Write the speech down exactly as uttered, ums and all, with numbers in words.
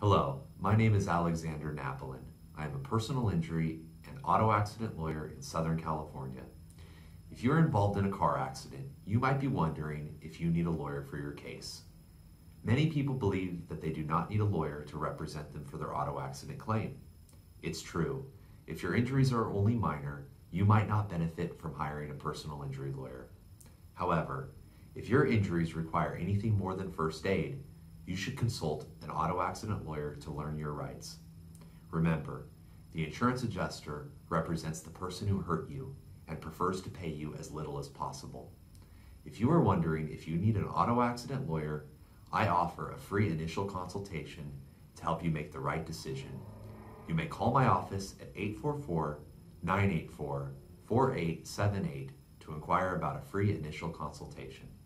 Hello, my name is Alexander Napolin. I am a personal injury and auto accident lawyer in Southern California. If you're involved in a car accident, you might be wondering if you need a lawyer for your case. Many people believe that they do not need a lawyer to represent them for their auto accident claim. It's true. If your injuries are only minor, you might not benefit from hiring a personal injury lawyer. However, if your injuries require anything more than first aid, you should consult an auto accident lawyer to learn your rights. Remember, the insurance adjuster represents the person who hurt you and prefers to pay you as little as possible. If you are wondering if you need an auto accident lawyer, I offer a free initial consultation to help you make the right decision. You may call my office at eight four four, nine eight four, four eight seven eight to inquire about a free initial consultation.